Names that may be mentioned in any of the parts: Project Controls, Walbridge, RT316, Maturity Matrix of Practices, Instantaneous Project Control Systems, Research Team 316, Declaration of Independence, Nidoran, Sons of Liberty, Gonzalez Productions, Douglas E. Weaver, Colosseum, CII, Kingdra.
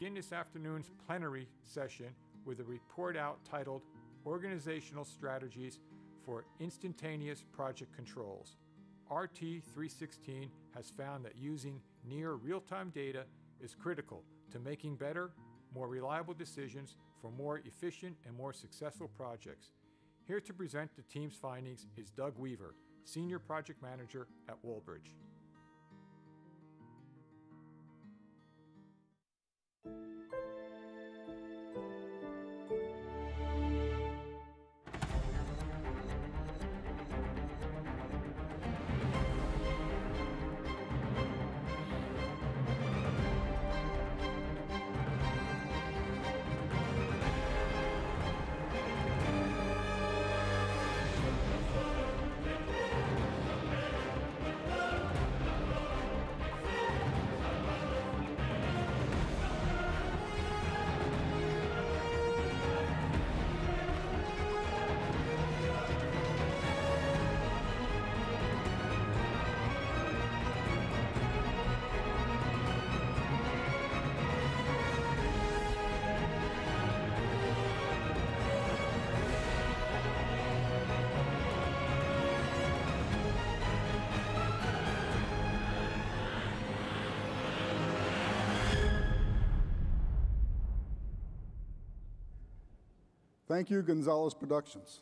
begin this afternoon's plenary session with a report out titled Organizational Strategies for Instantaneous Project Controls. RT 316 has found that using near real-time data is critical to making better, more reliable decisions for more efficient and more successful projects. Here to present the team's findings is Doug Weaver, Senior Project Manager at Walbridge. Thank you, Gonzalez Productions.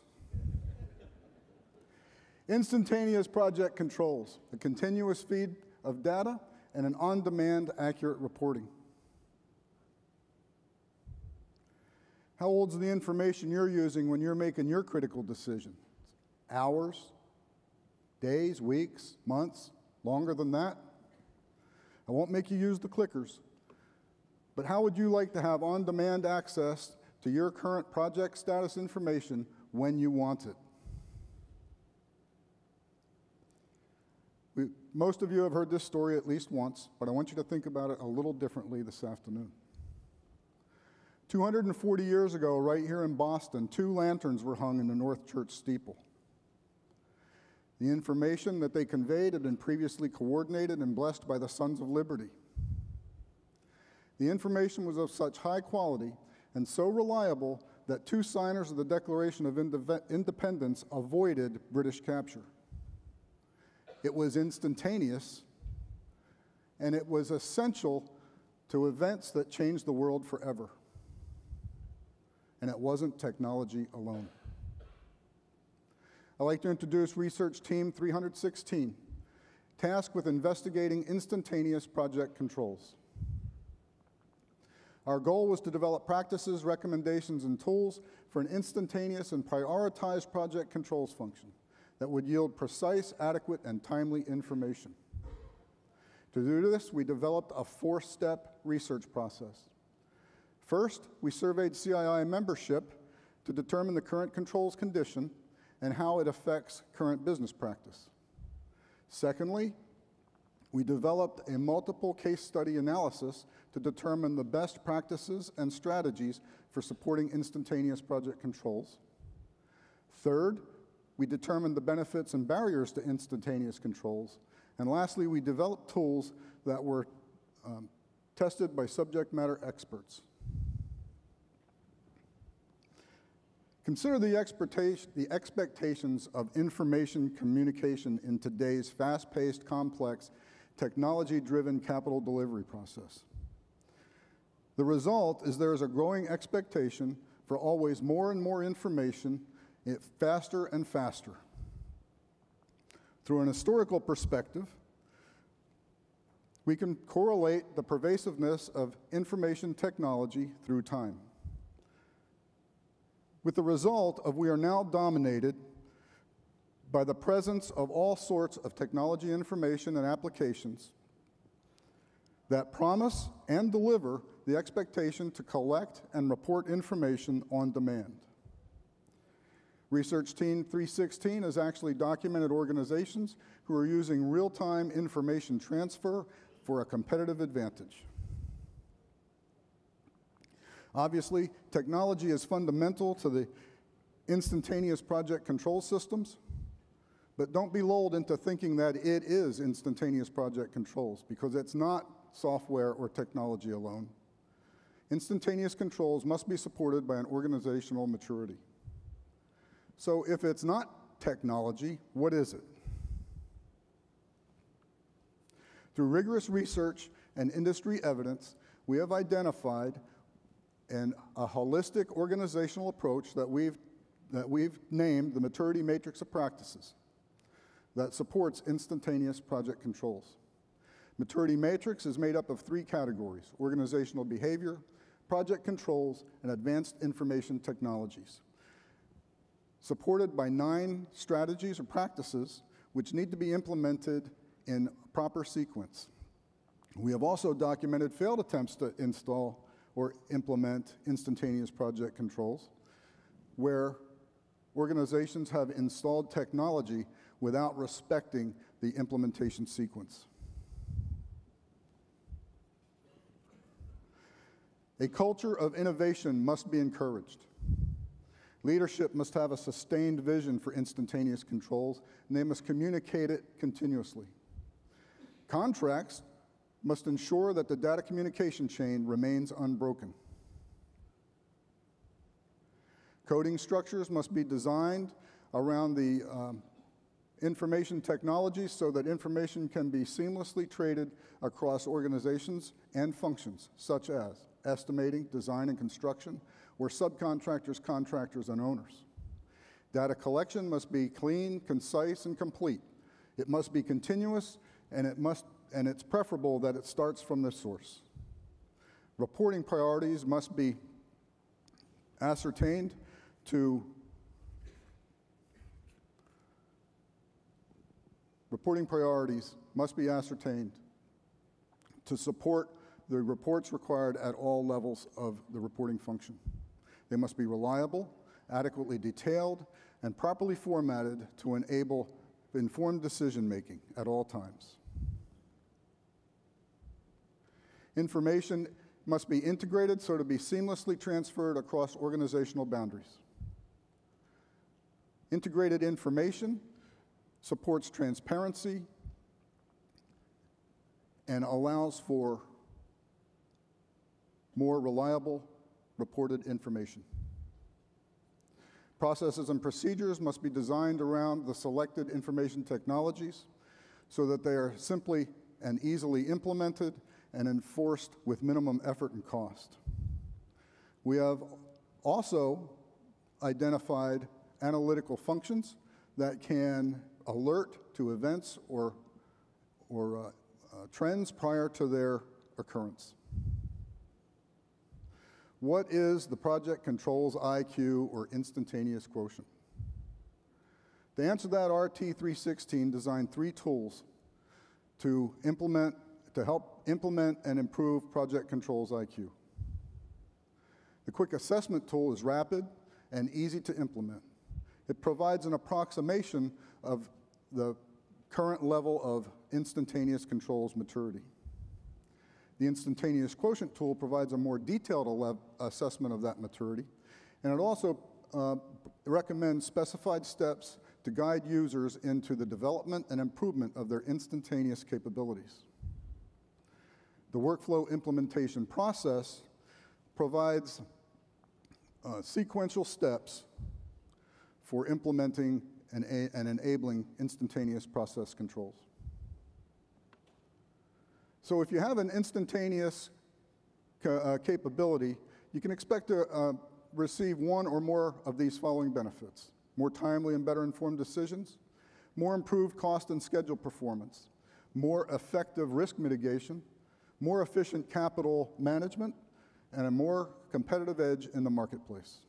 Instantaneous project controls, a continuous feed of data and an on-demand accurate reporting. How old's the information you're using when you're making your critical decisions? Hours, days, weeks, months, longer than that? I won't make you use the clickers, but how would you like to have on-demand access to your current project status information when you want it? Most of you have heard this story at least once, but I want you to think about it a little differently this afternoon. 240 years ago, right here in Boston, two lanterns were hung in the North Church steeple. The information that they conveyed had been previously coordinated and blessed by the Sons of Liberty. The information was of such high quality and so reliable that two signers of the Declaration of Independence avoided British capture. It was instantaneous, and it was essential to events that changed the world forever. And it wasn't technology alone. I'd like to introduce Research Team 316, tasked with investigating instantaneous project controls. Our goal was to develop practices, recommendations, and tools for an instantaneous and prioritized project controls function that would yield precise, adequate, and timely information. To do this, we developed a four-step research process. First, we surveyed CII membership to determine the current controls condition and how it affects current business practice. Secondly, we developed a multiple case study analysis to determine the best practices and strategies for supporting instantaneous project controls. Third, we determined the benefits and barriers to instantaneous controls. And lastly, we developed tools that were tested by subject matter experts. Consider the expectations of information communication in today's fast-paced, complex, technology-driven capital delivery process. The result is there is a growing expectation for always more and more information, faster and faster. Through an historical perspective, we can correlate the pervasiveness of information technology through time, with the result of we are now dominated by the presence of all sorts of technology information and applications that promise and deliver the expectation to collect and report information on demand. Research Team 316 has actually documented organizations who are using real-time information transfer for a competitive advantage. Obviously, technology is fundamental to the instantaneous project control systems, but don't be lulled into thinking that it is instantaneous project controls, because it's not software or technology alone. Instantaneous controls must be supported by an organizational maturity. So if it's not technology, what is it? Through rigorous research and industry evidence, we have identified a holistic organizational approach that we've named the Maturity Matrix of Practices that supports instantaneous project controls. Maturity Matrix is made up of three categories: organizational behavior, project controls, and advanced information technologies, supported by 9 strategies or practices which need to be implemented in proper sequence. We have also documented failed attempts to install or implement instantaneous project controls, where organizations have installed technology without respecting the implementation sequence. A culture of innovation must be encouraged. Leadership must have a sustained vision for instantaneous controls, and they must communicate it continuously. Contracts must ensure that the data communication chain remains unbroken. Coding structures must be designed around the information technology so that information can be seamlessly traded across organizations and functions, such as estimating, design, and construction, where subcontractors, contractors, and owners. Data collection must be clean, concise, and complete. It must be continuous, and it's preferable that it starts from the source. Reporting priorities must be ascertained to support the reports required at all levels of the reporting function. They must be reliable, adequately detailed, and properly formatted to enable informed decision-making at all times. Information must be integrated so to be seamlessly transferred across organizational boundaries. Integrated information supports transparency and allows for more reliable reported information. Processes and procedures must be designed around the selected information technologies so that they are simply and easily implemented and enforced with minimum effort and cost. We have also identified analytical functions that can alert to events or trends prior to their occurrence. What is the project controls IQ or instantaneous quotient? To answer that, RT316 designed 3 tools to help implement and improve project controls IQ. The quick assessment tool is rapid and easy to implement. It provides an approximation of the current level of instantaneous controls maturity. The instantaneous quotient tool provides a more detailed assessment of that maturity, and it also recommends specified steps to guide users into the development and improvement of their instantaneous capabilities. The workflow implementation process provides sequential steps for implementing and enabling instantaneous process controls. So if you have an instantaneous capability, you can expect to receive one or more of these following benefits: more timely and better informed decisions, more improved cost and schedule performance, more effective risk mitigation, more efficient capital management, and a more competitive edge in the marketplace.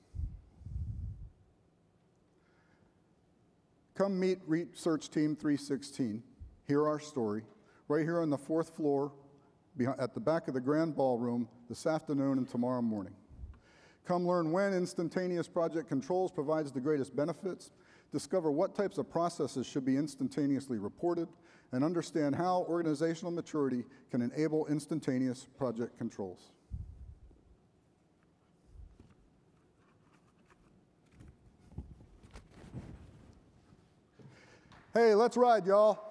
Come meet Research Team 316, hear our story, right here on the 4th floor at the back of the Grand Ballroom this afternoon and tomorrow morning. Come learn when instantaneous project controls provides the greatest benefits, discover what types of processes should be instantaneously reported, and understand how organizational maturity can enable instantaneous project controls. Hey, let's ride, y'all.